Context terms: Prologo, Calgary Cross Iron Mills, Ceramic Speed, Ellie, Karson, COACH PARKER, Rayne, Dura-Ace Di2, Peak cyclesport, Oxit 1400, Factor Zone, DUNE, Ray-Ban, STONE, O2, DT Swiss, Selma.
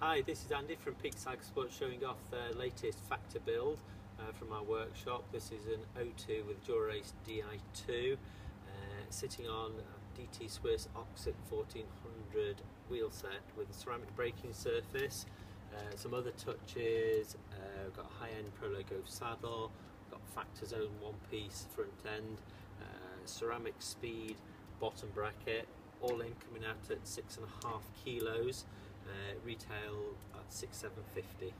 Hi, this is Andy from Peak Cyclesport showing off their latest Factor build from our workshop. This is an O2 with Dura-Ace Di2 sitting on a DT Swiss Oxit 1400 wheel set with a ceramic braking surface, some other touches. We've got a high-end Prologo saddle, we've got Factor Zone one-piece front end, Ceramic Speed bottom bracket, all in coming out at 6.5 kilos. Retail at 6,750.